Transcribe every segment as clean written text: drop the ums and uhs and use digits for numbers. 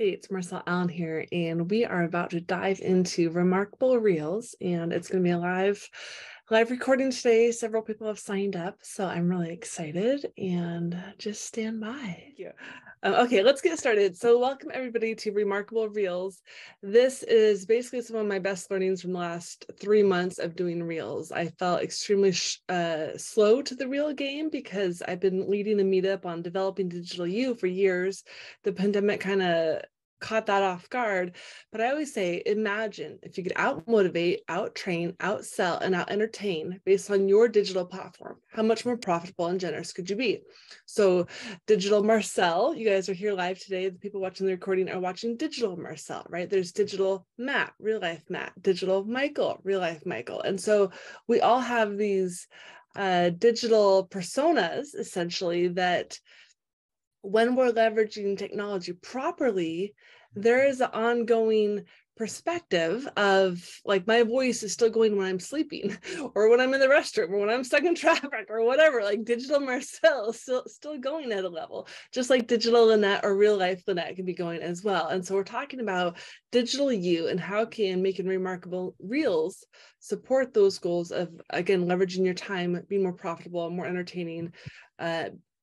Hey, it's Marcelle Allen here, and we are about to dive into Remarkable Reels, and it's going to be a live recording today. Several people have signed up, so I'm really excited, and just stand by. Thank you. Okay, let's get started. So welcome everybody to Remarkable Reels. This is basically some of my best learnings from the last 3 months of doing Reels. I felt extremely slow to the Reel game because I've been leading a meetup on Developing Digital You for years. The pandemic kind of caught that off guard, but I always say, imagine if you could out-motivate, out-train, out-sell, and out-entertain based on your digital platform. How much more profitable and generous could you be? So digital Marcelle, you guys are here live today. The people watching the recording are watching digital Marcelle, right? There's digital Matt, real life Matt, digital Michael, real life Michael. And so we all have these digital personas, essentially, that when we're leveraging technology properly, there is an ongoing perspective of like, my voice is still going when I'm sleeping or when I'm in the restroom or when I'm stuck in traffic or whatever. Like digital Marcelle is still going at a level, just like digital Lynette or real life Lynette can be going as well. And so we're talking about digital you and how can making remarkable reels support those goals of, again, leveraging your time, being more profitable, more entertaining,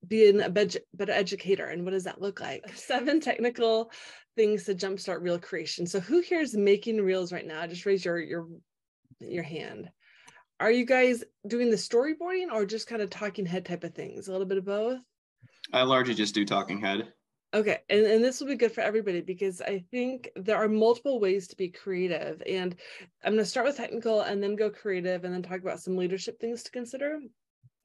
being a better educator. And what does that look like? 7 technical things to jumpstart reel creation. So who here is making reels right now? Just raise your hand. Are you guys doing the storyboarding or just kind of talking head type of things? A little bit of both? I largely just do talking head. Okay. And this will be good for everybody because I think there are multiple ways to be creative. And I'm going to start with technical and then go creative and then talk about some leadership things to consider.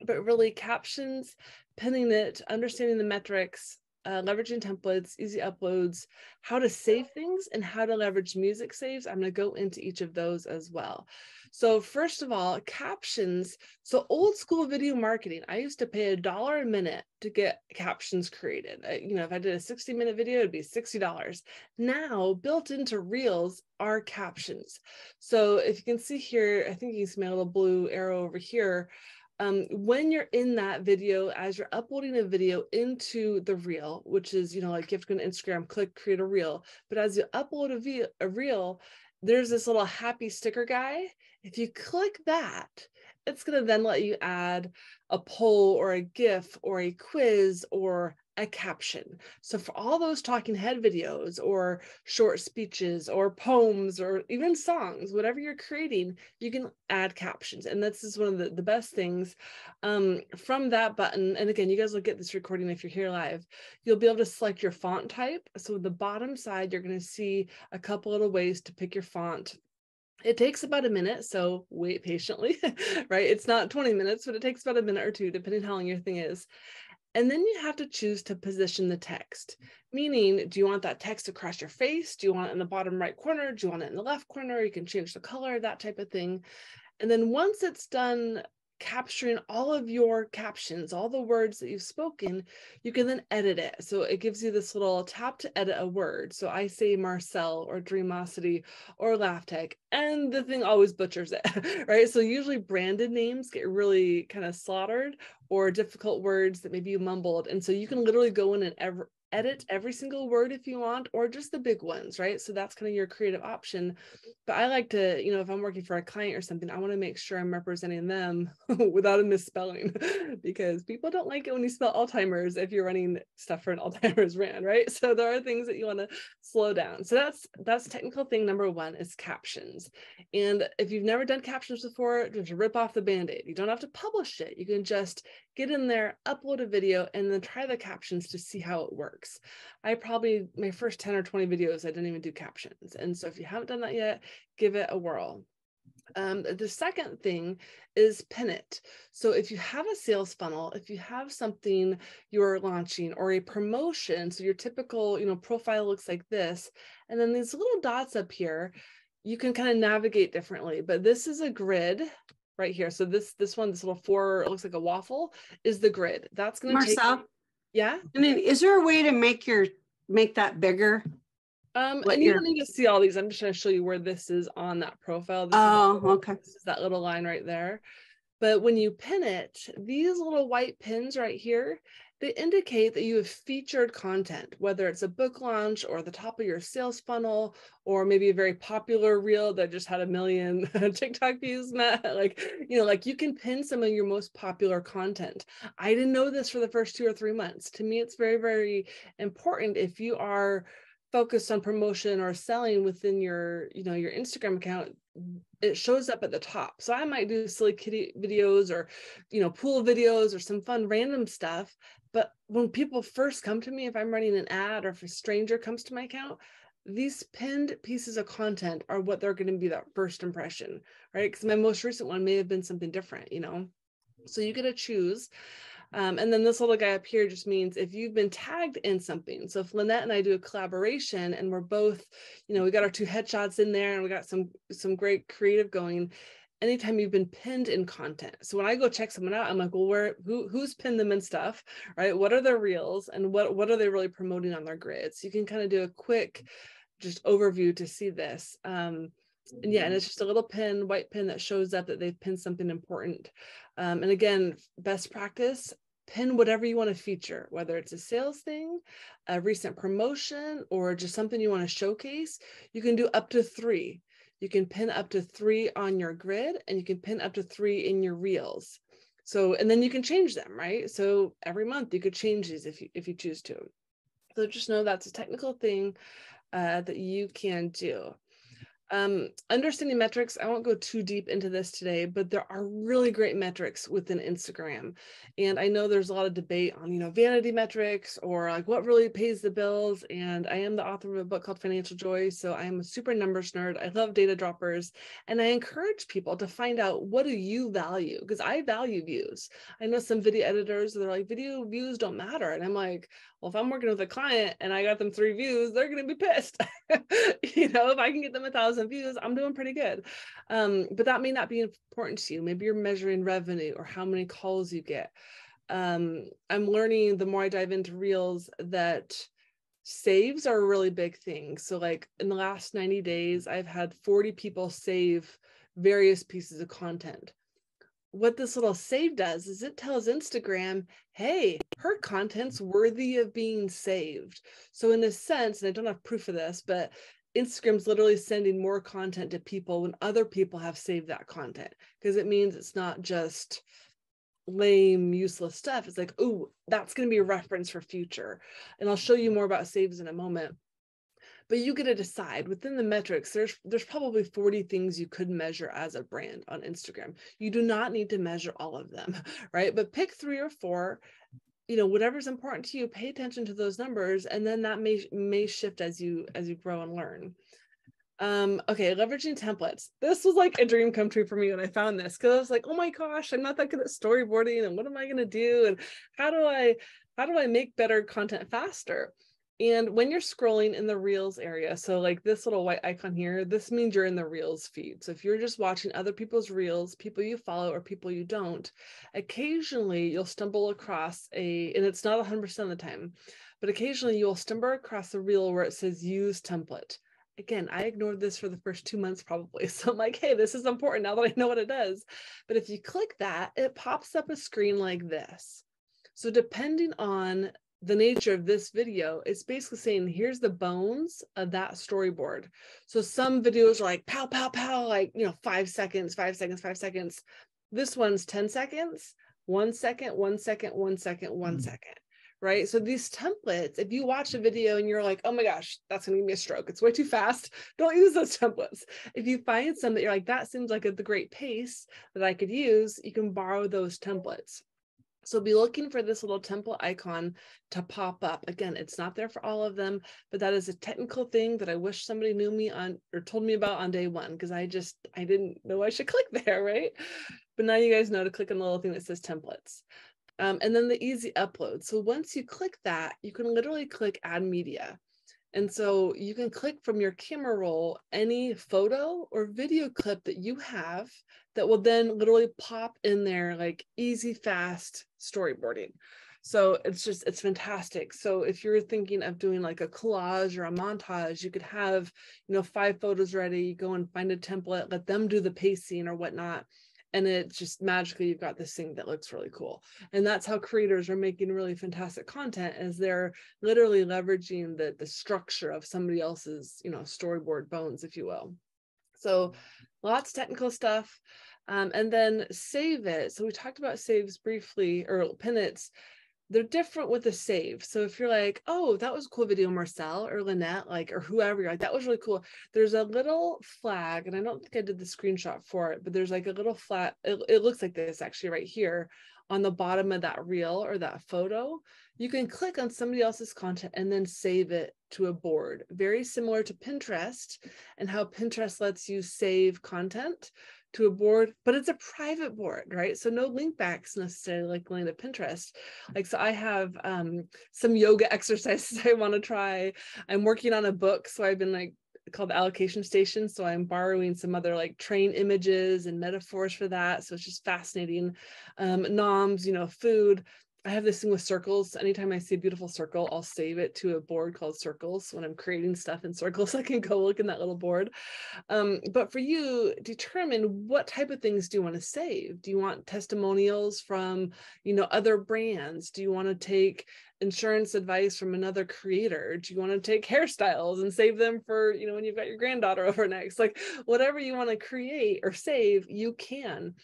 But really captions, pinning it, understanding the metrics, leveraging templates, easy uploads, how to save things, and how to leverage music saves. I'm going to go into each of those as well. So first of all, captions. So old school video marketing, I used to pay $1 a minute to get captions created. You know, if I did a 60-minute video, it'd be $60. Now built into Reels are captions. So if you can see here, I think you can see my little blue arrow over here. When you're in that video, as you're uploading a video into the reel, which is, you know, like you have to go to Instagram, click, create a reel. But as you upload a reel, there's this little happy sticker guy. If you click that, it's going to then let you add a poll or a GIF or a quiz or a caption. So for all those talking head videos or short speeches or poems or even songs, whatever you're creating, you can add captions. And this is one of the best things from that button. And again, you guys will get this recording if you're here live. You'll be able to select your font type. So the bottom side, you're going to see a couple little ways to pick your font. It takes about a minute, so wait patiently, right? It's not 20 minutes, but it takes about a minute or two, depending how long your thing is. And then you have to choose to position the text, meaning, do you want that text across your face? Do you want it in the bottom right corner? Do you want it in the left corner? You can change the color, that type of thing. And then once it's done capturing all of your captions, all the words that you've spoken, you can then edit it. So it gives you this little tap to edit a word. So I say Marcelle or dreamosity or LaughTech, and the thing always butchers it, right? So usually branded names get really kind of slaughtered or difficult words that maybe you mumbled. And so you can literally go in and edit every single word if you want, or just the big ones, right? So that's kind of your creative option. But I like to, you know, if I'm working for a client or something, I want to make sure I'm representing them without a misspelling, because people don't like it when you spell Alzheimer's if you're running stuff for an Alzheimer's brand, right? So there are things that you want to slow down. So that's technical thing. Number one is captions. And if you've never done captions before, just rip off the Band-Aid. You don't have to publish it. You can just get in there, upload a video, and then try the captions to see how it works. I probably, my first 10 or 20 videos, I didn't even do captions. And so if you haven't done that yet, give it a whirl. The second thing is pin it. So if you have a sales funnel, if you have something you're launching or a promotion, so your typical, you know, profile looks like this, and then these little dots up here, you can kind of navigate differently, but this is a grid right here. So this one, this little four, it looks like a waffle, is the grid. That's going to take... Yeah. And then is there a way to make that bigger? And you don't need to see all these. I'm just going to show you where this is on that profile. Okay. This is that little line right there. But when you pin it, these little white pins right here, They indicate that you have featured content, whether it's a book launch or the top of your sales funnel, or maybe a very popular reel that just had a million TikTok views, Matt. Like you can pin some of your most popular content. I didn't know this for the first 2 or 3 months. To me, it's very, very important if you are focused on promotion or selling within your Instagram account, it shows up at the top. So I might do silly kitty videos or, pool videos or some fun random stuff. But when people first come to me, if I'm running an ad or if a stranger comes to my account, these pinned pieces of content are what they're going to be that first impression, right? Because my most recent one may have been something different, So you get to choose. And then this little guy up here just means if you've been tagged in something. So if Lynette and I do a collaboration and we're both, we got our 2 headshots in there and we got some great creative going. Anytime you've been pinned in content. So when I go check someone out, I'm like, well, who's pinned them and stuff, right? What are their reels and what are they really promoting on their grids? So you can kind of do a quick just overview to see this. And it's just a little pin, white pin that shows up that they've pinned something important. And again, best practice, pin whatever you want to feature, whether it's a sales thing, a recent promotion, or just something you want to showcase. You can do up to 3. You can pin up to 3 on your grid, and you can pin up to 3 in your reels. So, and then you can change them, right? So every month you could change these if you choose to. So just know that's a technical thing that you can do. Understanding metrics, I won't go too deep into this today, but there are really great metrics within Instagram. And I know there's a lot of debate on, vanity metrics or like what really pays the bills. And I am the author of a book called Financial Joy. So I am a super numbers nerd. I love data droppers. And I encourage people to find out, what do you value? Because I value views. I know some video editors, they're like, video views don't matter. And I'm like, well, if I'm working with a client and I got them 3 views, they're going to be pissed. If I can get them 1,000 views, I'm doing pretty good. But that may not be important to you. Maybe you're measuring revenue or how many calls you get. I'm learning the more I dive into reels that saves are a really big thing. So like in the last 90 days, I've had 40 people save various pieces of content. What this little save does is it tells Instagram, hey, her content's worthy of being saved. So in a sense, and I don't have proof of this, but Instagram's literally sending more content to people when other people have saved that content, because it means it's not just lame, useless stuff. It's like, oh, that's going to be a reference for future. And I'll show you more about saves in a moment. But you get to decide within the metrics. There's probably 40 things you could measure as a brand on Instagram. You do not need to measure all of them, right? But pick 3 or 4, whatever's important to you, pay attention to those numbers. And then that may shift as you grow and learn. Okay, leveraging templates. This was like a dream come true for me when I found this, because I was like, oh my gosh, I'm not that good at storyboarding. And what am I going to do? And how do I make better content faster? And when you're scrolling in the Reels area, so like this little white icon here, this means you're in the Reels feed. So if you're just watching other people's Reels, people you follow or people you don't, occasionally you'll stumble across and it's not 100% of the time, but occasionally you'll stumble across a Reel where it says use template. Again, I ignored this for the first 2 months probably. So I'm like, hey, this is important now that I know what it does. But if you click that, it pops up a screen like this. So depending on the nature of this video, it's basically saying, here's the bones of that storyboard. So some videos are like pow, pow, pow, like, 5 seconds, 5 seconds, 5 seconds. This one's 10 seconds, 1 second, 1 second, 1 second, 1 second, right? So these templates, if you watch a video and you're like, oh my gosh, that's going to give me a stroke, it's way too fast, don't use those templates. If you find some that you're like, that seems like the great pace that I could use, you can borrow those templates. So be looking for this little template icon to pop up. Again, it's not there for all of them, but that is a technical thing that I wish somebody knew me on or told me about on day one, because I didn't know I should click there, right? But now you guys know to click on the little thing that says templates. And then the easy upload. So once you click that, you can literally click add media. And so you can click from your camera roll any photo or video clip that you have that will then literally pop in there like easy, fast storyboarding. So it's fantastic. So if you're thinking of doing like a collage or a montage, you could have, 5 photos ready, go and find a template, let them do the pacing or whatnot. And it just magically, you've got this thing that looks really cool. And that's how creators are making really fantastic content, as they're literally leveraging the structure of somebody else's, you know, storyboard bones, if you will. So lots of technical stuff. And then save it. So we talked about saves briefly, or pinnets. They're different with the save. So if you're like, oh, that was a cool video, Marcelle or Lynette, like, or whoever, you're like, that was really cool. There's a little flag, and I don't think I did the screenshot for it, but there's like a little flag. It looks like this actually right here on the bottom of that reel or that photo. You can click on somebody else's content and then save it to a board, very similar to Pinterest and how Pinterest lets you save content to a board, but it's a private board, right? So no link backs necessarily like going to Pinterest. Like, so I have some yoga exercises I want to try. I'm working on a book. So I've been like, called Allocation Station. So I'm borrowing some other like train images and metaphors for that. So it's just fascinating. Noms, you know, food. I have this thing with circles. Anytime I see a beautiful circle, I'll save it to a board called circles. When I'm creating stuff in circles, I can go look in that little board. But for you, determine what type of things do you want to save? Do you want testimonials from, you know, other brands? Do you want to take insurance advice from another creator? Do you want to take hairstyles and save them for, you know, when you've got your granddaughter over next? Like, whatever you want to create or save, you can.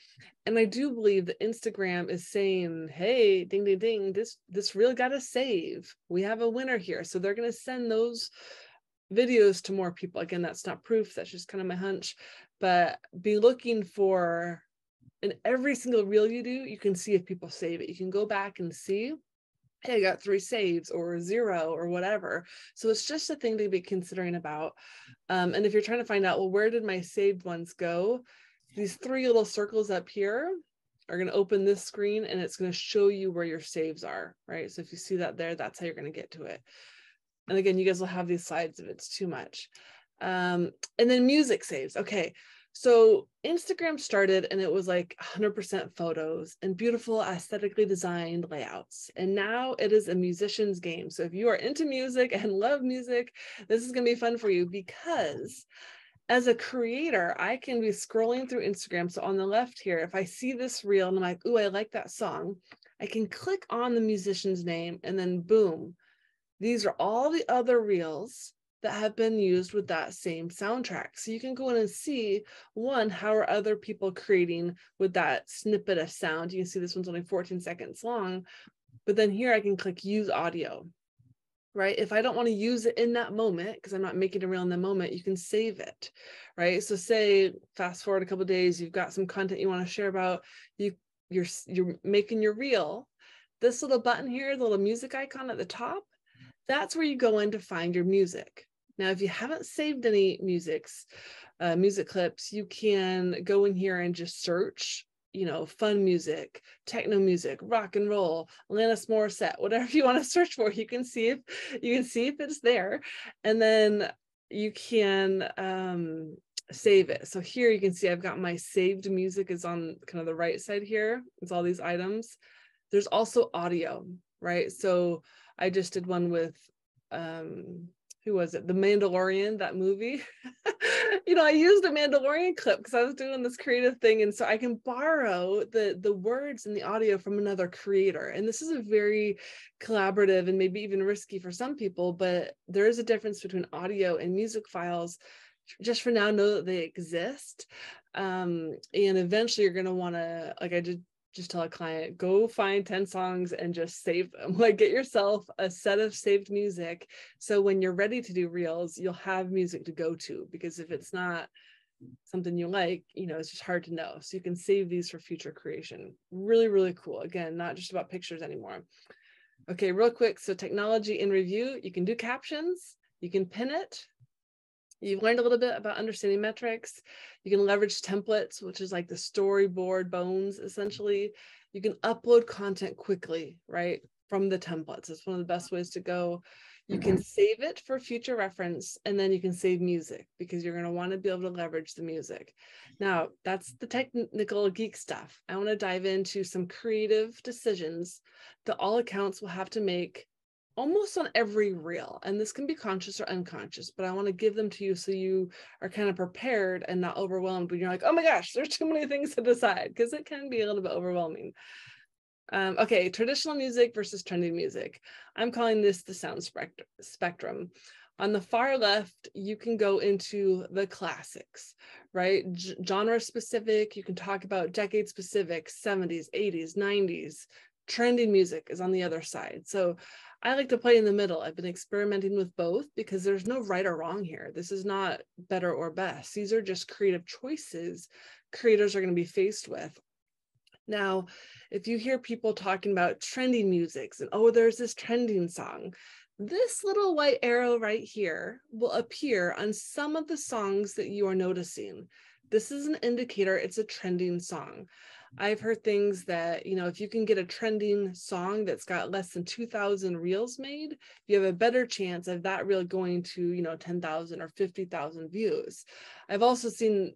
And I do believe that Instagram is saying, hey, ding, ding, ding, this reel got to save. We have a winner here. So they're going to send those videos to more people. Again, that's not proof. That's just kind of my hunch, but be looking for, in every single reel you do, you can see if people save it. You can go back and see, hey, I got 3 saves or 0 or whatever. So it's just a thing to be considering about. And if you're trying to find out, well, where did my saved ones go? These 3 little circles up here are going to open this screen, and it's going to show you where your saves are, right? So if you see that there, that's how you're going to get to it. And again, you guys will have these slides if it's too much. And then music saves. Okay. So Instagram started, and it was like 100% photos and beautiful aesthetically designed layouts. And now it is a musician's game. So if you are into music and love music, this is going to be fun for you, because as a creator, I can be scrolling through Instagram. So on the left here, if I see this reel and I'm like, ooh, I like that song, I can click on the musician's name, and then boom, these are all the other reels that have been used with that same soundtrack. So you can go in and see, one, how are other people creating with that snippet of sound? You can see this one's only 14 seconds long, but then here I can click use audio, right? If I don't want to use it in that moment, because I'm not making a reel in the moment, you can save it, right? So say, fast forward a couple of days, you've got some content you want to share about, you're making your reel. This little button here, the little music icon at the top, that's where you go in to find your music. Now, if you haven't saved any music clips, you can go in here and just search, you know, fun music, techno music, rock and roll, Alanis Morissette, whatever you want to search for. You can see if it's there, and then you can save it. So here you can see I've got my saved music is on kind of the right side here. It's all these items. There's also audio, right? So I just did one with, who was it? The Mandalorian, that movie. You know, I used a Mandalorian clip because I was doing this creative thing. And so I can borrow the words and the audio from another creator. And this is a very collaborative and maybe even risky for some people, but there is a difference between audio and music files. Just for now, know that they exist. And eventually you're going to want to, like I did, just tell a client, go find 10 songs and just save them. Like, get yourself a set of saved music. So when you're ready to do reels, you'll have music to go to, because if it's not something you like, you know, it's just hard to know. So you can save these for future creation. Really, really cool. Again, not just about pictures anymore. Okay, real quick. So technology in review, you can do captions, you can pin it. You've learned a little bit about understanding metrics. You can leverage templates, which is like the storyboard bones, essentially. You can upload content quickly, right, from the templates. It's one of the best ways to go. You can save it for future reference, and then you can save music, because you're going to want to be able to leverage the music. Now, that's the technical geek stuff. I want to dive into some creative decisions that all accounts will have to make almost on every reel, and this can be conscious or unconscious, but I want to give them to you so you are kind of prepared and not overwhelmed when you're like, oh my gosh, there's too many things to decide, because it can be a little bit overwhelming. Okay, traditional music versus trendy music. I'm calling this the sound spectrum. On the far left, you can go into the classics, right? Genre specific, you can talk about decade specific, 70s, 80s, 90s. Trendy music is on the other side. So I like to play in the middle. I've been experimenting with both because there's no right or wrong here. This is not better or best. These are just creative choices creators are going to be faced with. Now, if you hear people talking about trendy musics and, oh, there's this trending song, this little white arrow right here will appear on some of the songs that you are noticing. This is an indicator it's a trending song. I've heard things that, you know, if you can get a trending song that's got less than 2,000 reels made, you have a better chance of that reel going to, you know, 10,000 or 50,000 views. I've also seen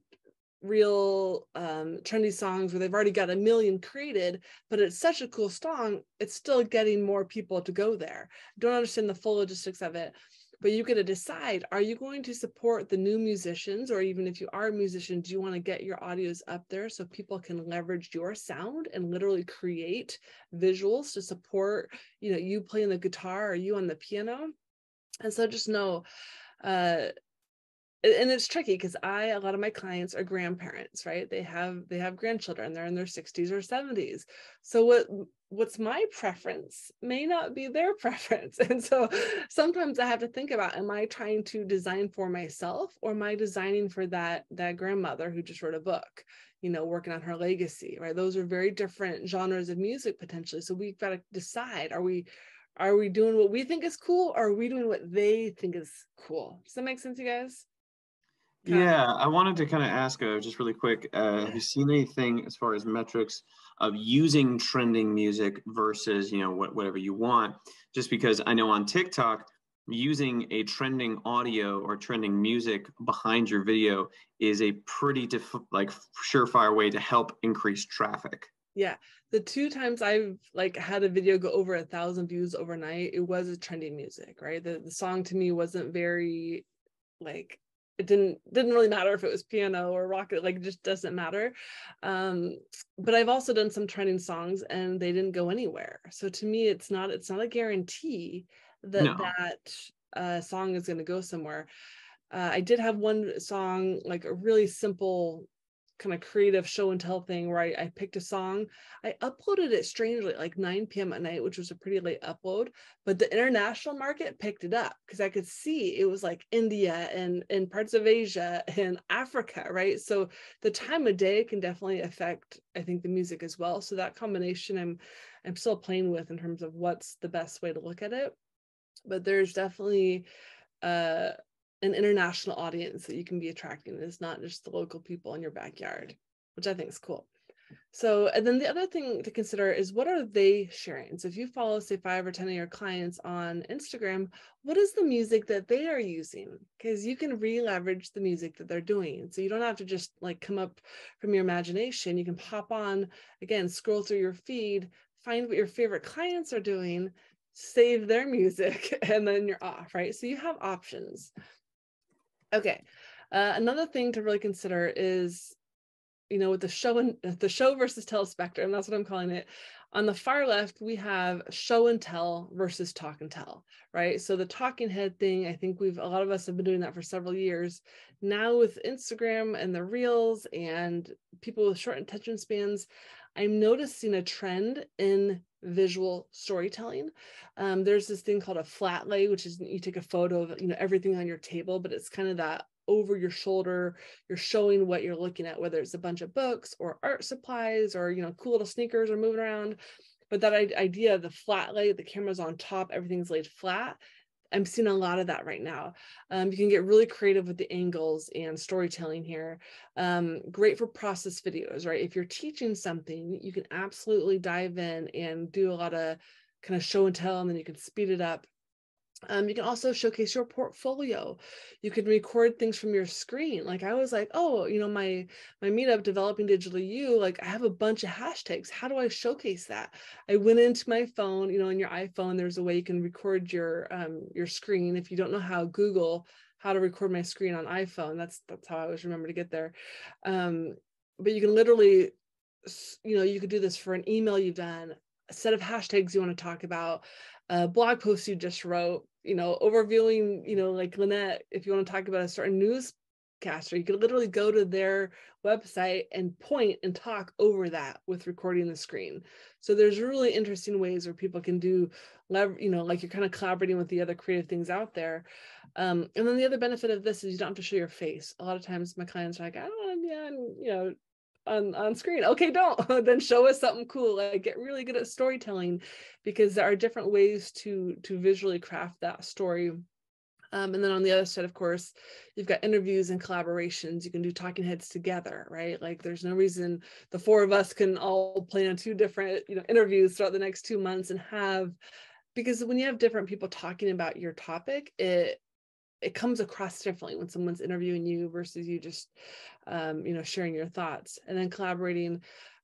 real trendy songs where they've already got 1 million created, but it's such a cool song, it's still getting more people to go there. Don't understand the full logistics of it, but you get to decide, are you going to support the new musicians? Or even if you are a musician, do you want to get your audios up there so people can leverage your sound and literally create visuals to support, you know, you playing the guitar or you on the piano? And so just know, and it's tricky because a lot of my clients are grandparents, right? They have grandchildren, they're in their 60s or 70s. So what's my preference may not be their preference. And so sometimes I have to think about, am I trying to design for myself, or am I designing for that grandmother who just wrote a book, you know, working on her legacy, right? Those are very different genres of music potentially. So we've got to decide, are we doing what we think is cool, or are we doing what they think is cool? Does that make sense, you guys? Yeah, I wanted to kind of ask just really quick, have you seen anything as far as metrics of using trending music versus, you know, whatever you want? Just because I know on TikTok, using a trending audio or trending music behind your video is a pretty surefire way to help increase traffic. Yeah, the two times I've had a video go over 1,000 views overnight, it was a trending music, right? The song to me wasn't very it didn't really matter if it was piano or rocket, it just doesn't matter. But I've also done some trending songs and they didn't go anywhere. So to me, it's not a guarantee that that song is going to go somewhere. I did have one song, a really simple kind of creative show and tell thing where I picked a song. I uploaded it strangely 9 p.m. at night, which was a pretty late upload, but the international market picked it up because I could see it was India and parts of Asia and Africa, right? So the time of day can definitely affect, I think, the music as well. So that combination I'm still playing with in terms of what's the best way to look at it, but there's definitely an international audience that you can be attracting. It's not just the local people in your backyard, which I think is cool. So, and then the other thing to consider is, what are they sharing? So if you follow, say, 5 or 10 of your clients on Instagram, what is the music that they are using? Because you can re-leverage the music that they're doing. So you don't have to just come up from your imagination. You can pop on, again, scroll through your feed, find what your favorite clients are doing, save their music, and then you're off, right? So you have options. Okay, another thing to really consider is, you know, with the show versus tell spectrum, that's what I'm calling it. On the far left, we have show and tell versus talk and tell, right? So the talking head thing, I think a lot of us have been doing that for several years. Now with Instagram and the reels and people with short attention spans, I'm noticing a trend in visual storytelling. There's this thing called a flat lay, which is you take a photo of, you know, everything on your table, but it's kind of that over your shoulder, you're showing what you're looking at, whether it's a bunch of books or art supplies or, you know, cool little sneakers are moving around. But that idea of the flat lay, the camera's on top, everything's laid flat, I'm seeing a lot of that right now. You can get really creative with the angles and storytelling here. Great for process videos, right? If you're teaching something, you can absolutely dive in and do a lot of kind of show and tell, and then you can speed it up. You can also showcase your portfolio. You can record things from your screen. Like I was like, oh, you know, my meetup, Developing Digital You, like I have a bunch of hashtags. How do I showcase that? I went into my phone, you know, in your iPhone, there's a way you can record your screen. If you don't know how, Google how to record my screen on iPhone. That's how I always remember to get there. But you can literally, you know, you could do this for an email you've done, a set of hashtags you want to talk about, a blog post you just wrote, you know, overviewing, you know, like Lynette, if you want to talk about a certain newscaster, you could literally go to their website and point and talk over that with recording the screen. So there's really interesting ways where people can do, you know, like you're kind of collaborating with the other creative things out there. And then the other benefit of this is you don't have to show your face. A lot of times my clients are like, I don't want to be on, you know, on screen. Okay, don't. Then show us something cool. Like get really good at storytelling, because there are different ways to visually craft that story. And then on the other side, of course, you've got interviews and collaborations. You can do talking heads together, right? Like there's no reason the four of us can all plan two different, you know, interviews throughout the next 2 months and have, because when you have different people talking about your topic, it comes across differently when someone's interviewing you versus you just, you know, sharing your thoughts and then collaborating.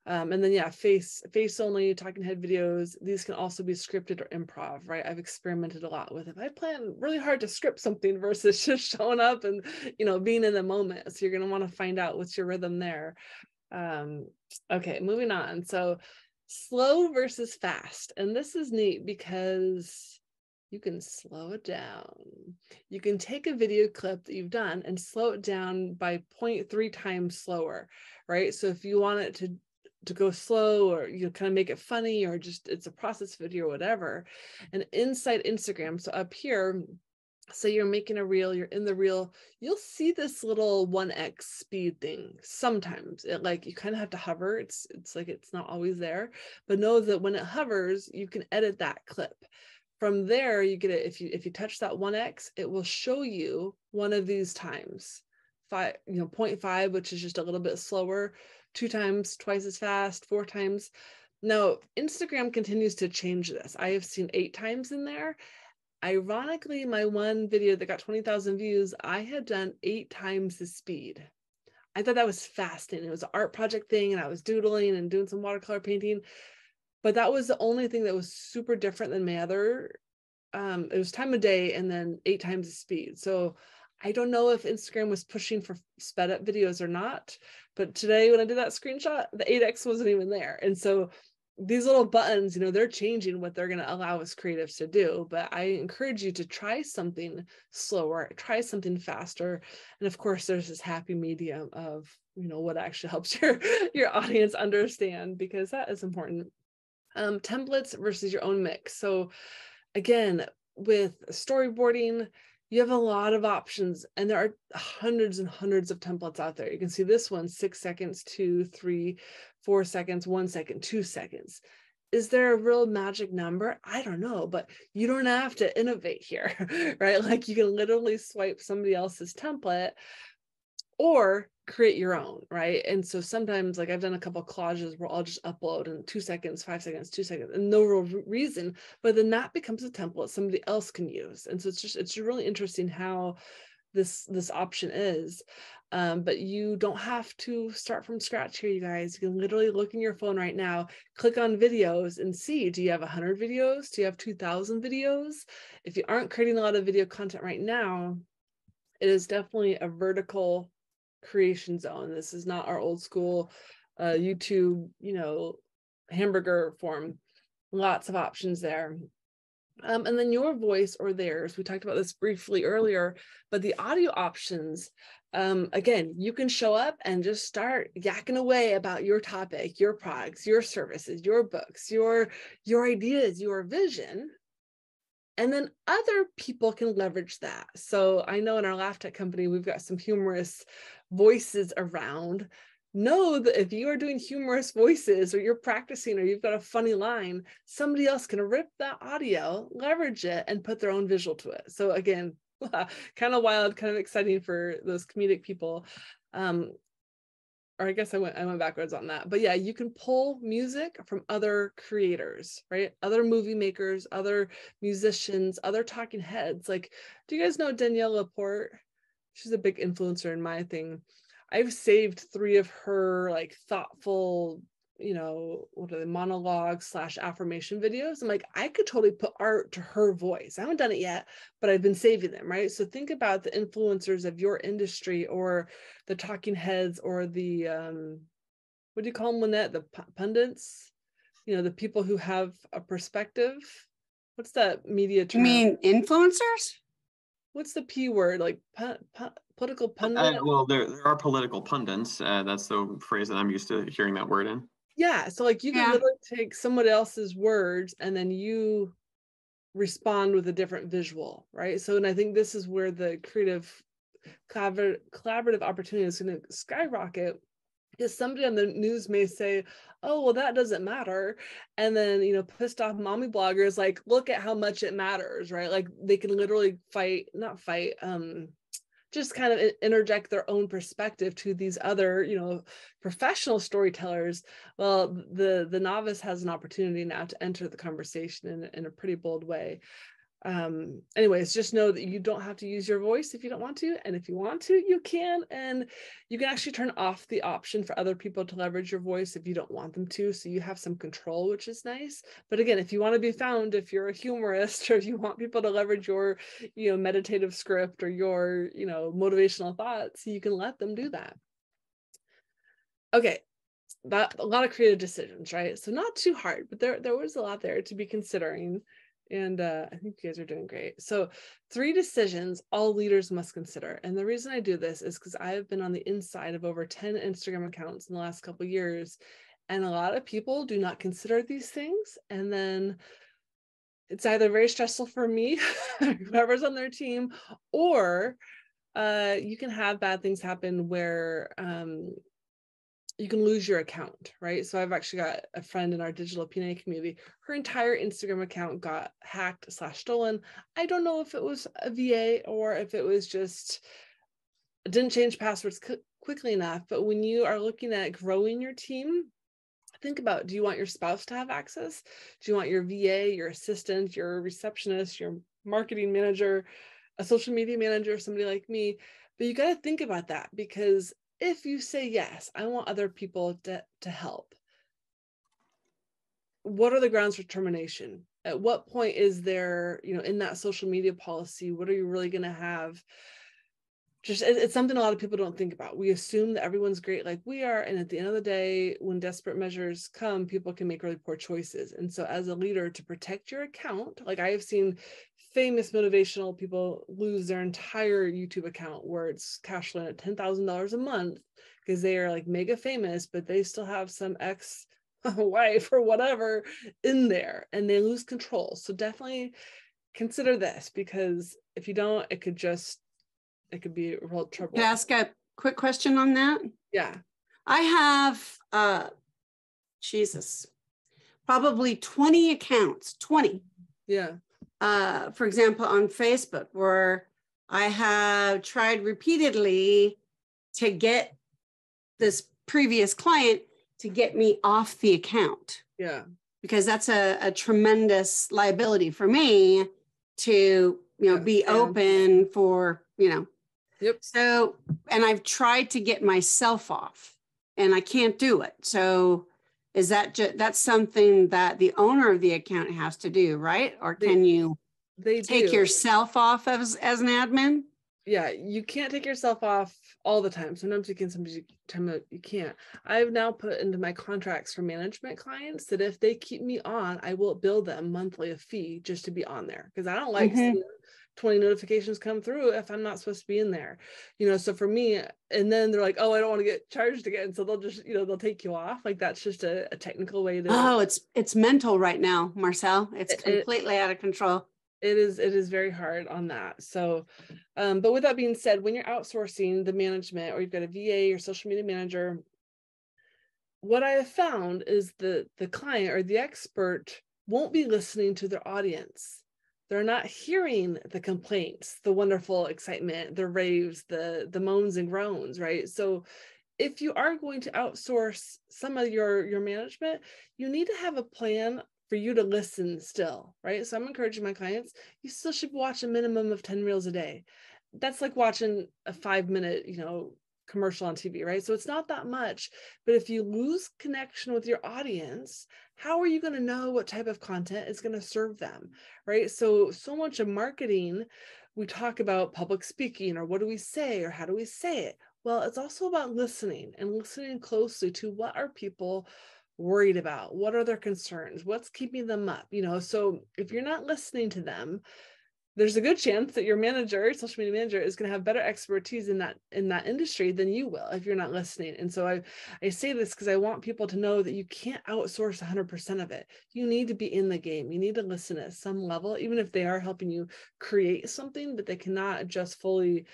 And then, yeah, face only, talking head videos. These can also be scripted or improv, right? I've experimented a lot with it. I plan really hard to script something versus just showing up and, you know, being in the moment. So you're going to want to find out what's your rhythm there. Okay, moving on. So slow versus fast. And this is neat because you can slow it down. You can take a video clip that you've done and slow it down by 0.3 times slower, right? So if you want it to go slow, or you kind of make it funny, or just it's a process video or whatever. And inside Instagram, so up here, say you're making a reel, you're in the reel, you'll see this little 1x speed thing. Sometimes it, like, you kind of have to hover. It's like, it's not always there, but know that when it hovers, you can edit that clip. From there, you get it. If you touch that 1x, it will show you one of these times, 5, you know, 0.5, which is just a little bit slower, 2 times, twice as fast, 4 times. Now, Instagram continues to change this. I have seen 8 times in there. Ironically, my one video that got 20,000 views, I had done 8 times the speed. I thought that was fascinating. It was an art project thing, and I was doodling and doing some watercolor painting. But that was the only thing that was super different than my other. It was time of day and then 8 times the speed. So I don't know if Instagram was pushing for sped up videos or not. But today when I did that screenshot, the 8X wasn't even there. And so these little buttons, you know, they're changing what they're going to allow us creatives to do. But I encourage you to try something slower, try something faster. And of course, there's this happy medium of, you know, what actually helps your audience understand, because that is important. Templates versus your own mix. So again, with storyboarding, you have a lot of options, and there are hundreds and hundreds of templates out there. You can see this one, 6 seconds, 2, 3, 4 seconds, 1 second, 2 seconds. Is there a real magic number? I don't know, but you don't have to innovate here, right? Like you can literally swipe somebody else's template or create your own, right? And so sometimes, like I've done a couple of collages where I'll just upload in 2 seconds, 5 seconds, 2 seconds, and no real reason, but then that becomes a template somebody else can use. And so it's really interesting how this option is, but you don't have to start from scratch here, you guys. You can literally look in your phone right now, click on videos and see, do you have 100 videos? Do you have 2,000 videos? If you aren't creating a lot of video content right now, it is definitely a vertical creation zone. This is not our old school YouTube, you know, hamburger form. Lots of options there. And then your voice or theirs. We talked about this briefly earlier, but the audio options, again, you can show up and just start yakking away about your topic, your products, your services, your books, your ideas, your vision. And then other people can leverage that. So I know in our LaughTech company, we've got some humorous voices around. Know that if you are doing humorous voices or you're practicing or you've got a funny line, somebody else can rip that audio, leverage it, and put their own visual to it. So again, kind of wild, kind of exciting for those comedic people. or I guess I went backwards on that, but yeah, you can pull music from other creators, right? Other movie makers, other musicians, other talking heads. Like, do you guys know Danielle Laporte? She's a big influencer in my thing. I've saved 3 of her like thoughtful, you know, what are the monologue/affirmation videos. I'm like, I could totally put art to her voice. I haven't done it yet, but I've been saving them, right? So think about the influencers of your industry or the talking heads or the, what do you call them, Lynette? The pundits, you know, the people who have a perspective. What's that media term? You mean influencers? What's the P word? Like political pundit? Well, there are political pundits. That's the phrase that I'm used to hearing that word in. Yeah, so like you can literally take somebody else's words and then you respond with a different visual, right? So, and I think this is where the creative collaborative opportunity is going to skyrocket, is somebody on the news may say, oh, well, that doesn't matter. And then, you know, pissed off mommy bloggers, like, look at how much it matters, right? Like they can literally just kind of interject their own perspective to these other, you know, professional storytellers. Well, the novice has an opportunity now to enter the conversation in a pretty bold way. Anyways, just know that you don't have to use your voice if you don't want to. And if you want to, you can. And you can actually turn off the option for other people to leverage your voice if you don't want them to. So you have some control, which is nice. But again, if you want to be found, if you're a humorist, or if you want people to leverage your, you know, meditative script or your, you know, motivational thoughts, you can let them do that. Okay. A lot of creative decisions, right? So not too hard, but there was a lot there to be considering. And I think you guys are doing great. So 3 decisions all leaders must consider. And the reason I do this is because I have been on the inside of over 10 Instagram accounts in the last couple of years. And a lot of people do not consider these things. And then it's either very stressful for me, whoever's on their team, or you can have bad things happen where you can lose your account, right? So I've actually got a friend in our digital P&A community. Her entire Instagram account got hacked/stolen. I don't know if it was a VA or if it was just, didn't change passwords quickly enough. But when you are looking at growing your team, think about, do you want your spouse to have access? Do you want your VA, your assistant, your receptionist, your marketing manager, a social media manager, somebody like me? But you got to think about that, because if you say, yes, I want other people to help, what are the grounds for termination? At what point is there, you know, in that social media policy, what are you really going to have? Just, it's something a lot of people don't think about. We assume that everyone's great like we are. And at the end of the day, when desperate measures come, people can make really poor choices. And so as a leader, to protect your account, like I have seen famous motivational people lose their entire YouTube account where it's cash flowing at $10,000 a month because they are like mega famous, but they still have some ex-wife or whatever in there and they lose control. So definitely consider this, because if you don't, it could be real trouble. Can I ask a quick question on that? Yeah. I have, probably 20 accounts, 20. Yeah. For example, on Facebook, where I have tried repeatedly to get this previous client to get me off the account. Yeah. Because that's a tremendous liability for me to, you know, be open for, you know. Yep. So, and I've tried to get myself off and I can't do it. So is that that's something that the owner of the account has to do, right? Or can you take yourself off as an admin? Yeah, you can't take yourself off all the time. Sometimes you can, sometimes you can't. I've now put into my contracts for management clients that if they keep me on, I will bill them monthly a fee just to be on there, because I don't like seeing 20 notifications come through if I'm not supposed to be in there, you know. So for me, and then they're like, oh, I don't want to get charged again. So they'll just, you know, they'll take you off. Like that's just a technical way to. Oh, it's mental right now, Marcelle. It's completely out of control. It is very hard on that. So, but with that being said, when you're outsourcing the management, or you've got a VA or social media manager, what I have found is the client or the expert won't be listening to their audience. They're not hearing the complaints, the wonderful excitement, the raves, the moans and groans, right? So if you are going to outsource some of your management, you need to have a plan for you to listen still, right? So I'm encouraging my clients, you still should watch a minimum of 10 reels a day. That's like watching a 5-minute, commercial on TV, right? So it's not that much, but if you lose connection with your audience, how are you going to know what type of content is going to serve them, right? So much of marketing, we talk about public speaking or what do we say or how do we say it? Well, it's also about listening and listening closely to what are people worried about? What are their concerns? What's keeping them up? So if you're not listening to them, there's a good chance that your manager, social media manager, is going to have better expertise in that industry than you will if you're not listening. And so I say this because I want people to know that you can't outsource 100% of it. You need to be in the game. You need to listen at some level, even if they are helping you create something, but they cannot just fully,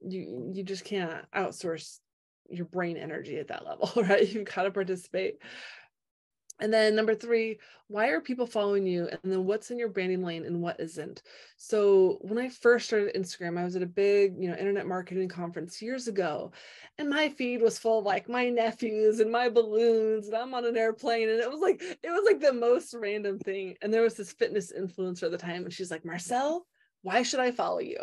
you just can't outsource your brain energy at that level, right? You've got to participate. And then number 3, why are people following you? And then what's in your branding lane and what isn't? So when I first started Instagram, I was at a big, internet marketing conference years ago, and my feed was full of like my nephews and my balloons and I'm on an airplane. And it was like the most random thing. And there was this fitness influencer at the time. And she's like, Marcelle, why should I follow you?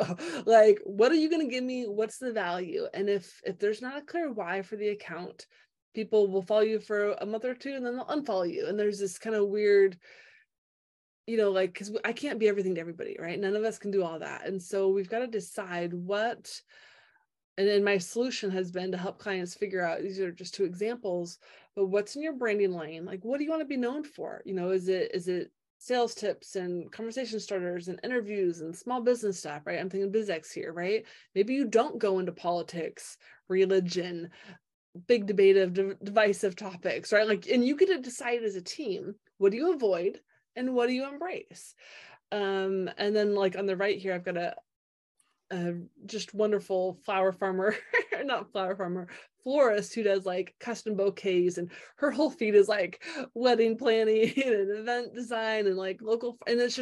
Like, what are you going to give me? What's the value? And if there's not a clear why for the account, people will follow you for a month or two and then they'll unfollow you. And there's this kind of weird, because I can't be everything to everybody, right? None of us can do all that. And so we've got to decide what, and then my solution has been to help clients figure out, these are just 2 examples, but what's in your branding lane? Like, what do you want to be known for? Is it sales tips and conversation starters and interviews and small business stuff, right? I'm thinking BizX here, right? Maybe you don't go into politics, religion, big debate of divisive topics, right? Like, and you get to decide as a team, what do you avoid and what do you embrace? And then like on the right here, I've got a just wonderful florist who does like custom bouquets, and her whole feed is like wedding planning and event design and like local, and it's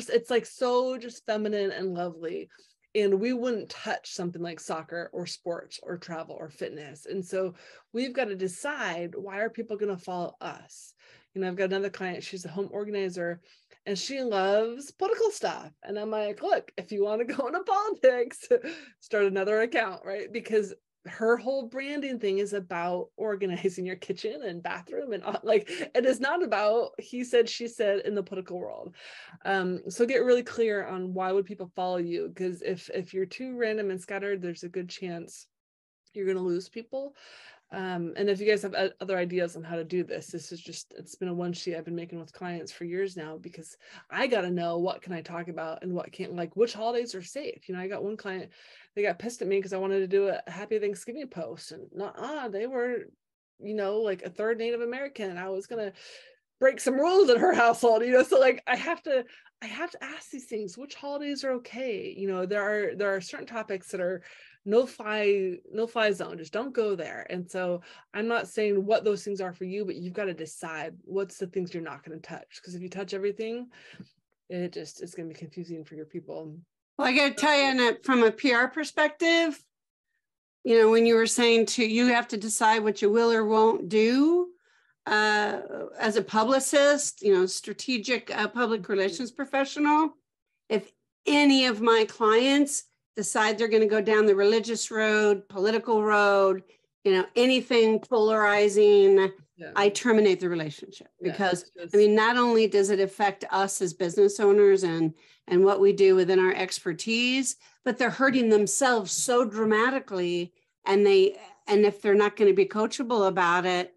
so just feminine and lovely. And we wouldn't touch something like soccer or sports or travel or fitness. And so we've got to decide, why are people going to follow us? I've got another client, she's a home organizer and she loves political stuff. And I'm like, look, if you want to go into politics, start another account, right? Because her whole branding thing is about organizing your kitchen and bathroom, and like, it is not about he said, she said in the political world. So get really clear on why would people follow you? Because if you're too random and scattered, there's a good chance you're going to lose people. And if you guys have other ideas on how to do this, it's been a one sheet I've been making with clients for years now, because I got to know what can I talk about and what can't, like which holidays are safe. I got one client, they got pissed at me because I wanted to do a happy Thanksgiving post, and they were, like a third Native American, and I was going to break some rules in her household, so like I have to ask these things, which holidays are okay? There are certain topics that are no fly zone, just don't go there. And so I'm not saying what those things are for you, but you've got to decide what's the things you're not going to touch. Because if you touch everything, it's going to be confusing for your people. Well, I got to tell you, from a PR perspective, when you were saying you have to decide what you will or won't do, as a publicist, strategic public relations professional, if any of my clients decide they're going to go down the religious road, political road, anything polarizing, yeah, I terminate the relationship, because not only does it affect us as business owners and what we do within our expertise, but they're hurting themselves so dramatically, and if they're not going to be coachable about it,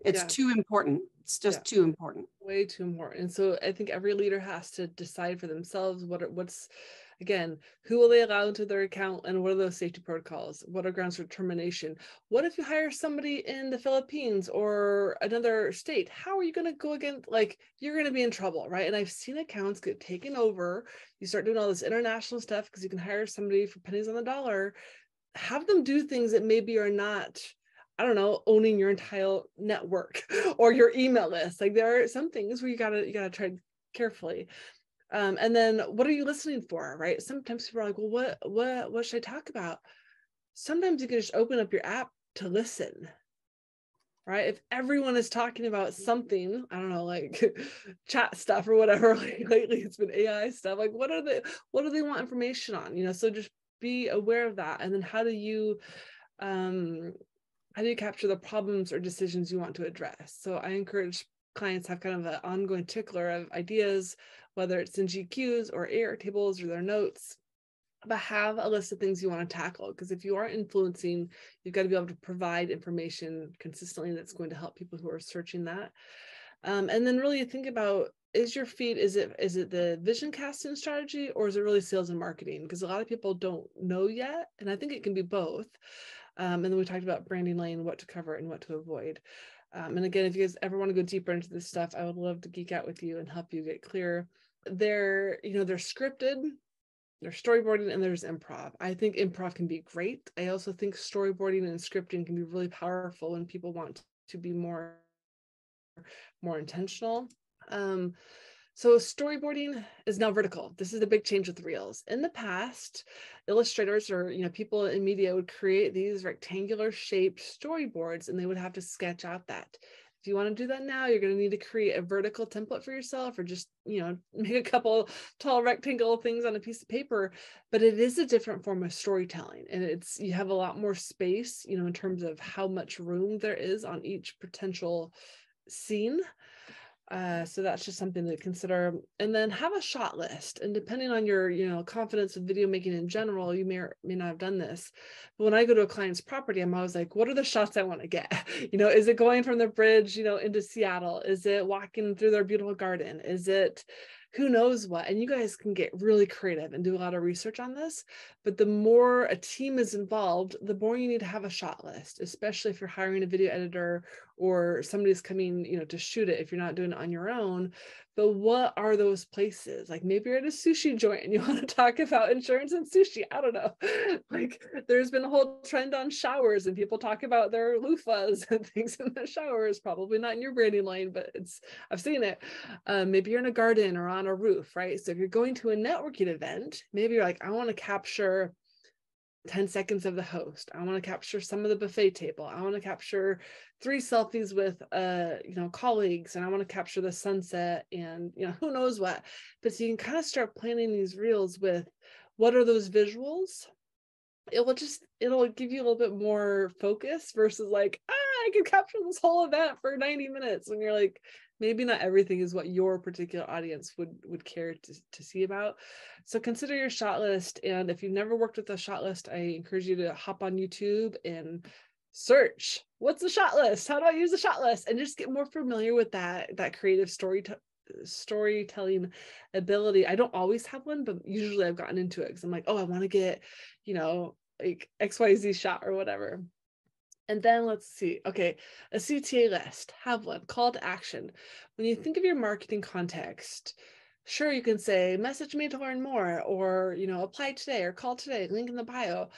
it's too important. It's just too important. Way too important. And so I think every leader has to decide for themselves what's, again, who will they allow into their account, and what are those safety protocols? What are grounds for termination? What if you hire somebody in the Philippines or another state? How are you going to go against, you're going to be in trouble, right? And I've seen accounts get taken over. You start doing all this international stuff because you can hire somebody for pennies on the dollar. Have them do things that maybe are not, owning your entire network or your email list. Like, there are some things where you gotta tread carefully. And then what are you listening for, right? Sometimes people are like, well, what should I talk about? sometimes you can just open up your app to listen, right? If everyone is talking about something, I don't know, like chat stuff or whatever, like lately it's been AI stuff, like what do they want information on, you know? So just be aware of that. And then how do you capture the problems or decisions you want to address? So I encourage clients have kind of an ongoing tickler of ideas, whether it's in GQs or Airtables or their notes, but have a list of things you want to tackle. Because if you are influencing, you've got to be able to provide information consistently that's going to help people who are searching that. And then really think about, is your feed, is it the vision casting strategy, or is it really sales and marketing? Because a lot of people don't know yet. And I think it can be both. And then we talked about branding lane, what to cover and what to avoid. And again, if you guys ever want to go deeper into this stuff, I would love to geek out with you and help you get clear. They're scripted, there's storyboarding, and there's improv. I think improv can be great. I also think storyboarding and scripting can be really powerful when people want to be more intentional. So storyboarding is now vertical. This is the big change with Reels. In the past, illustrators or people in media would create these rectangular shaped storyboards, and they would have to sketch out that. If you want to do that now, you're going to need to create a vertical template for yourself, or just make a couple tall rectangle things on a piece of paper. But it is a different form of storytelling, and you have a lot more space, in terms of how much room there is on each potential scene. So that's just something to consider. And then have a shot list. And depending on your, confidence with video making in general, you may or may not have done this. But when I go to a client's property, I'm always like, what are the shots I want to get? Is it going from the bridge, into Seattle? Is it walking through their beautiful garden? Is it who knows what? And you guys can get really creative and do a lot of research on this. But the more a team is involved, the more you need to have a shot list, especially if you're hiring a video editor or somebody's coming, to shoot it, if you're not doing it on your own. But what are those places? Like maybe you're at a sushi joint and you want to talk about insurance and sushi. I don't know. Like there's been a whole trend on showers, and people talk about their loofahs and things in the showers, probably not in your branding line, but I've seen it. Maybe you're in a garden or on a roof, right? So if you're going to a networking event, maybe you're like, I want to capture 10 seconds of the host. I want to capture some of the buffet table. I want to capture 3 selfies with, colleagues, and I want to capture the sunset and, who knows what. But so you can kind of start planning these reels with, what are those visuals? It'll give you a little bit more focus versus like, I could capture this whole event for 90 minutes. When you're like, maybe not everything is what your particular audience would care to see about. So consider your shot list. And if you've never worked with a shot list, I encourage you to hop on YouTube and search, what's the shot list? How do I use the shot list? And just get more familiar with that creative storytelling ability. I don't always have one, but usually I've gotten into it because I'm like, I want to get, like XYZ shot or whatever. And then let's see, a CTA list, have one, call to action. When you think of your marketing context, sure, you can say, message me to learn more, or, apply today or call today, link in the bio.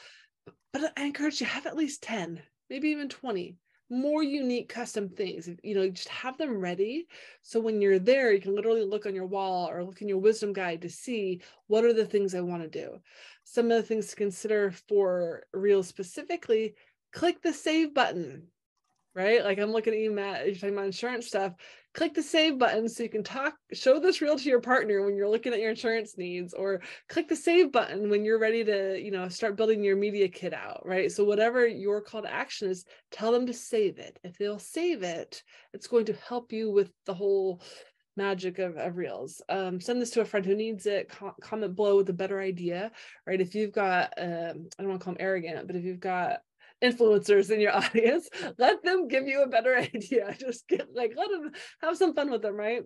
But I encourage you, have at least 10, maybe even 20 more unique custom things. Just have them ready. So when you're there, you can literally look on your wall or look in your wisdom guide to see, what are the things I want to do? Some of the things to consider for Reels specifically, click the save button, right? Like I'm looking at you, Matt, you're talking about insurance stuff. Click the save button so you can show this reel to your partner when you're looking at your insurance needs, or click the save button when you're ready to, start building your media kit out, right? So whatever your call to action is, tell them to save it. If they'll save it, it's going to help you with the whole magic of Reels. Send this to a friend who needs it. Comment below with a better idea, right? If you've got, I don't want to call them arrogant, but if you've got influencers in your audience, let them give you a better idea. Just let them have some fun with them, right?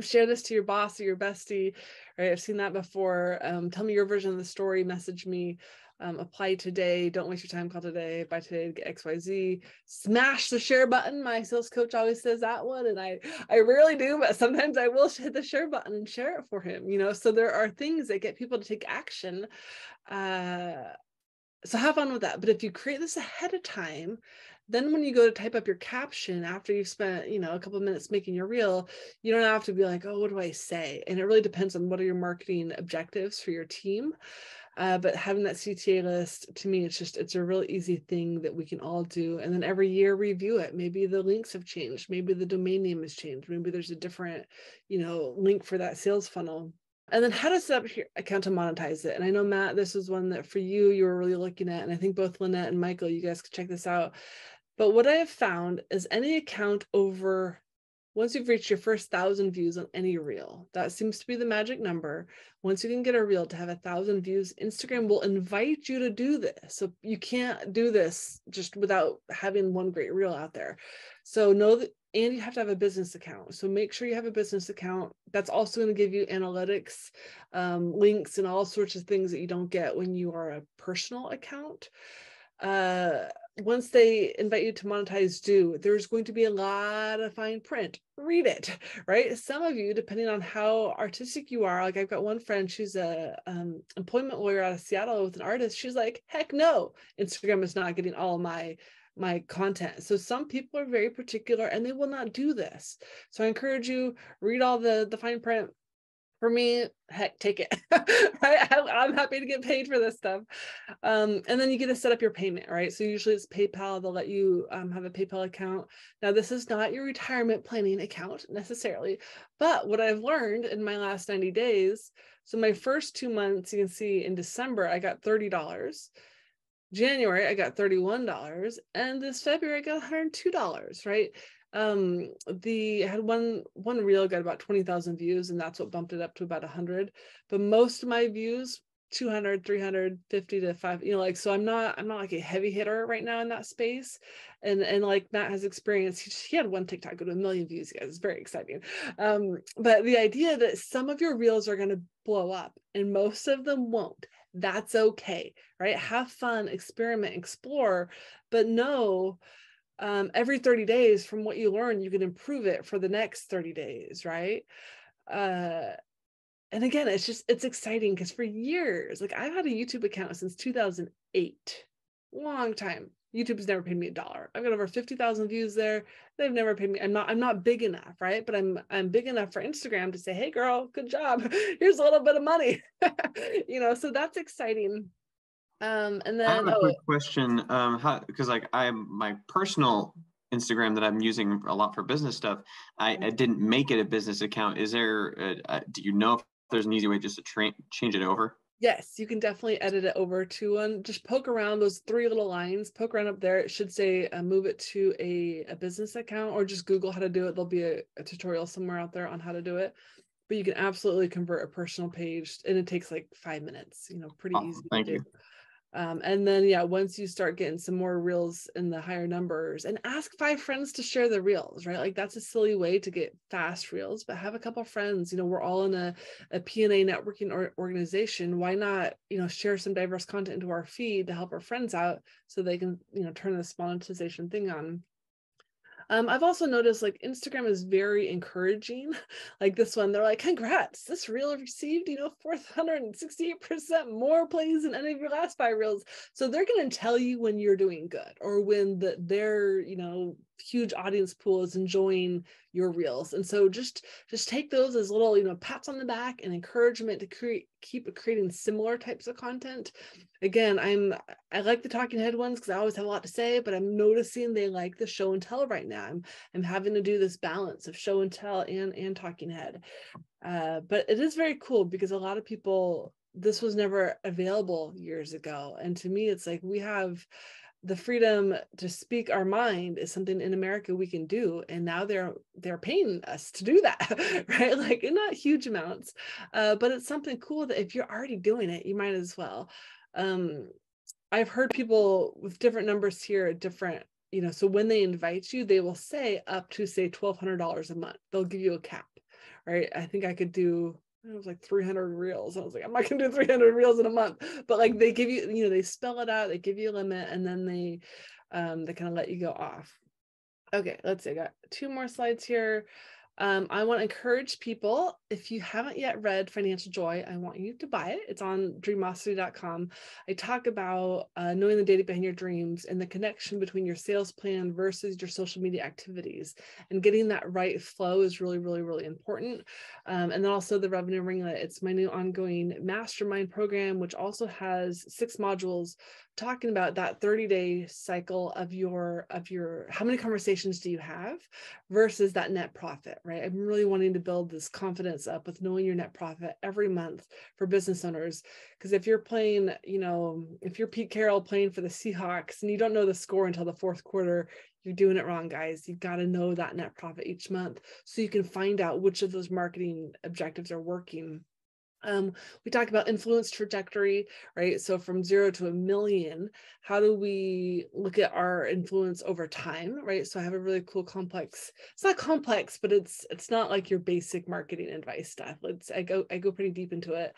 Share this to your boss or your bestie, right? I've seen that before. Tell me your version of the story, message me, apply today, don't waste your time, call today, buy today, get XYZ, smash the share button. My sales coach always says that one, and I rarely do, but sometimes I will hit the share button and share it for him, so there are things that get people to take action. So have fun with that. But if you create this ahead of time, Then when you go to type up your caption after you've spent, you know, a couple of minutes making your reel, you don't have to be like, oh, what do I say? And it really depends on what are your marketing objectives for your team. But having that CTA list, to me, it's a real easy thing that we can all do. And then every year review it. Maybe the links have changed. Maybe the domain name has changed. Maybe there's a different, you know, link for that sales funnel. And then how to set up your account to monetize it. And I know, Matt, this is one that for you, you were really looking at. And I think both Lynette and Michael, you guys could check this out. But what I have found is any account over, once you've reached your first 1,000 views on any reel, that seems to be the magic number. Once you can get a reel to have 1,000 views, Instagram will invite you to do this. So you can't do this just without having one great reel out there. So know that, and you have to have a business account. So make sure you have a business account. That's also going to give you analytics, links, and all sorts of things that you don't get when you are a personal account. Once they invite you to monetize, there's going to be a lot of fine print. Read it, right? Some of you, depending on how artistic you are, like I've got one friend, she's a employment lawyer out of Seattle with an artist. She's like, heck no, Instagram is not getting all my content. So some people are very particular and they will not do this. So I encourage you, read all the fine print. For me, heck, take it. I'm happy to get paid for this stuff. And then you get to set up your payment, right? So usually it's PayPal. They'll let you have a PayPal account. Now, this is not your retirement planning account necessarily, but what I've learned in my last 90 days, so my first 2 months, you can see in December, I got $30. January, I got $31, and this February, I got $102, right? I had one reel got about 20,000 views, and that's what bumped it up to about 100. But most of my views, 200, 300, 50 to 5, you know, like, so I'm not like a heavy hitter right now in that space. And like Matt has experience, he had one TikTok go to 1 million views, guys. It's very exciting. But the idea that some of your reels are going to blow up and most of them won't. That's okay, right? Have fun, experiment, explore, but know every 30 days from what you learn, you can improve it for the next 30 days, right? And again, it's exciting because for years, like I've had a YouTube account since 2008, long time. YouTube's never paid me $1. I've got over 50,000 views there. They've never paid me. I'm not big enough, right? But I'm big enough for Instagram to say, hey girl, good job. Here's a little bit of money. You know, so that's exciting. And then I have a quick question. Because like my personal Instagram that I'm using a lot for business stuff, I didn't make it a business account. Is there do you know if there's an easy way just to change it over? Yes, you can definitely edit it over to one. Just poke around those three little lines, poke around up there. It should say move it to a business account, or just Google how to do it. There'll be a tutorial somewhere out there on how to do it. But you can absolutely convert a personal page, and it takes like 5 minutes, you know, pretty easy. Thank you. And then, yeah, once you start getting some more reels in the higher numbers, and ask 5 friends to share the reels, right? Like that's a silly way to get fast reels, but have a couple friends. You know, we're all in a P&A networking organization. Why not, you know, share some diverse content into our feed to help our friends out so they can, you know, turn this monetization thing on. I've also noticed like Instagram is very encouraging. Like this one, they're like, congrats, this reel received, you know, 468% more plays than any of your last 5 reels. So they're going to tell you when you're doing good, or when their, you know, huge audience pool is enjoying your reels. And so just take those as little, you know, pats on the back and encouragement to keep creating similar types of content. Again, I like the talking head ones because I always have a lot to say, but I'm noticing they like the show and tell right now. I'm having to do this balance of show and tell and talking head. But it is very cool because a lot of people, this was never available years ago. And to me, it's like we have the freedom to speak our mind is something in America we can do. And now they're paying us to do that, right? Like not huge amounts, but it's something cool that if you're already doing it, you might as well. I've heard people with different numbers here, different, you know, so when they invite you, they will say up to say $1,200 a month. They'll give you a cap, right? I think I could do, it was like 300 reels. I was like, I'm not gonna do 300 reels in a month, but like they give you, you know, they spell it out, they give you a limit, and then they kind of let you go off. Okay, let's see, I got 2 more slides here. I want to encourage people, if you haven't yet read Financial Joy, I want you to buy it. It's on dreamosity.com. I talk about knowing the data behind your dreams and the connection between your sales plan versus your social media activities, and getting that right flow is really, really, really important. And then also the Revenue Ringlet. It's my new ongoing mastermind program, which also has 6 modules talking about that 30-day cycle of your how many conversations do you have versus that net profit, right? I'm really wanting to build this confidence up with knowing your net profit every month for business owners. Because if you're playing, you know, if you're Pete Carroll playing for the Seahawks and you don't know the score until the fourth quarter, you're doing it wrong, guys. You've got to know that net profit each month so you can find out which of those marketing objectives are working. We talk about influence trajectory, right? So from 0 to 1 million, how do we look at our influence over time, right? So I have a really cool complex, it's not complex, but it's not like your basic marketing advice stuff. I go pretty deep into it.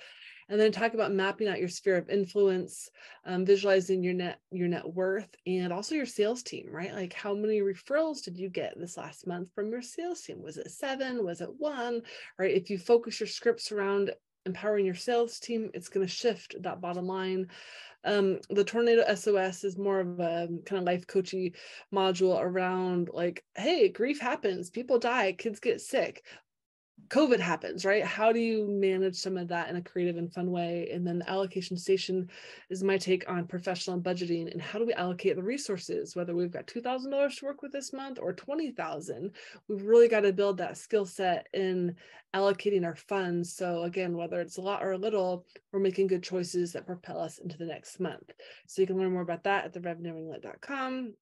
And then talk about mapping out your sphere of influence, visualizing your net worth, and also your sales team, right? Like, how many referrals did you get this last month from your sales team? Was it 7? Was it 1? Right? If you focus your scripts around empowering your sales team, it's going to shift that bottom line. The Tornado SOS is more of a kind of life coachy module around, like, hey, grief happens, people die, kids get sick, COVID happens, right? How do you manage some of that in a creative and fun way? And then the Allocation Station is my take on professional budgeting and how do we allocate the resources, whether we've got $2,000 to work with this month or $20,000. We've really got to build that skill set in allocating our funds. So again, whether it's a lot or a little, we're making good choices that propel us into the next month. So you can learn more about that at therevenuewinglet.com.